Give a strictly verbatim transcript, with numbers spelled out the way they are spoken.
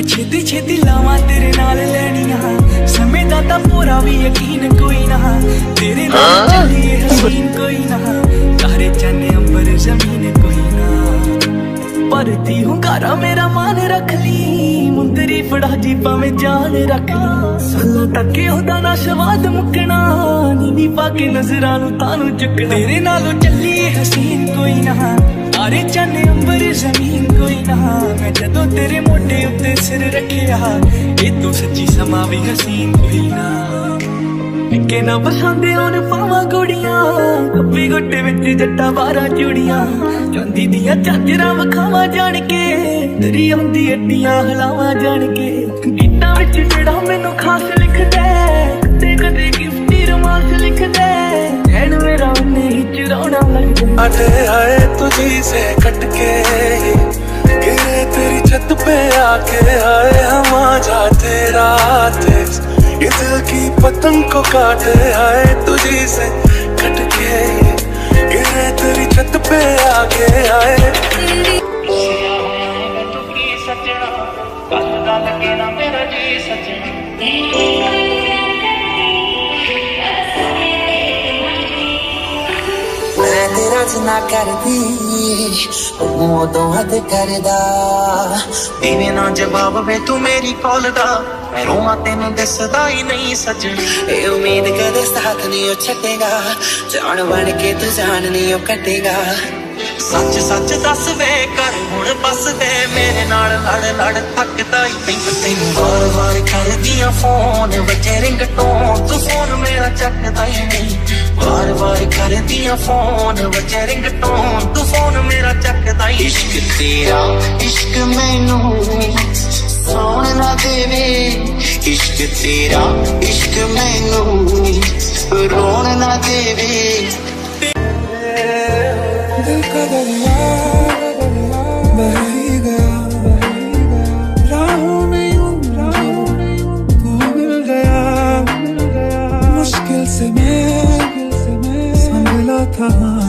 मैं छेती छेती लावा तेरे नाल लैनिया, समय दा तां पूरा भी यकीन कोई ना, तेरे नाल चलिए हसीन कोई ना, तारे चने अंबर जमीन कोई ना। परती हुंकारा मेरा मान रख ली, मुंदरी फड़ा जी पावे जान रख ली, सल्ला तके ओदा ना स्वाद मुकना, नीवी पाके नजरां नूं तानूं चुकना, तेरे नालों चलिए हसीन कोई ना, तारे चने अंबर जमीन कोई ना। मैं जदों तेरे मोढे उत्ते सिर रखिया, ए तू सच्ची समा वी हसीन कोई ना। निके ना बसांदे होन पावां कुड़ियां, कब्बे गोटे विच जट्टा बारां चूड़ियां, चांदी दियां चादरां वखावां जाण के, तेरी औंदी हड्डियां हिलावां जाण के, गीतां विच जेड़ा मैनूं खास लिखदा, कदे कदे गिफ्टी रोमांस लिखदा, नैन मेरा उन्ने ही चुराना लगदा। अटे आए तुझी से कटके गिरे तेरी छत पे आके, आए हम आ जाते रात ये दिल की पतंग को काटे, आए तुझी से कटके गिरे तेरी छत पे आके, आए मैं तेरा जिना कर दी वो तो हद कर दा, तेरे ना जवाब वे तू मेरी कॉल दा, मैं रोआ तेन दसदा ही नहीं सजन, ए उम्मीद कदे साथ नहीं छटेगा, जान बन के तू जान नहीं कटेगा। सच सच दस वे कर हुण बस दे, मेरे नाल लड़ लड़ थकदा ही पई, तेन बार बार करदियां फोन वजे रिंगटोन, तू फोन मेरा चकदा ही नहीं, बार बार करदियां फोन वजे रिंगटोन, तू फोन मेरा चकदा ही। इश्क तेरा इश्क मैनू सोन ना देवे, इश्क तेरा इश्क मैनू रोन ना देवे। दिल का दरिया बह गया, राहों में तू मिल गया, मुश्किल से मैं संभला था।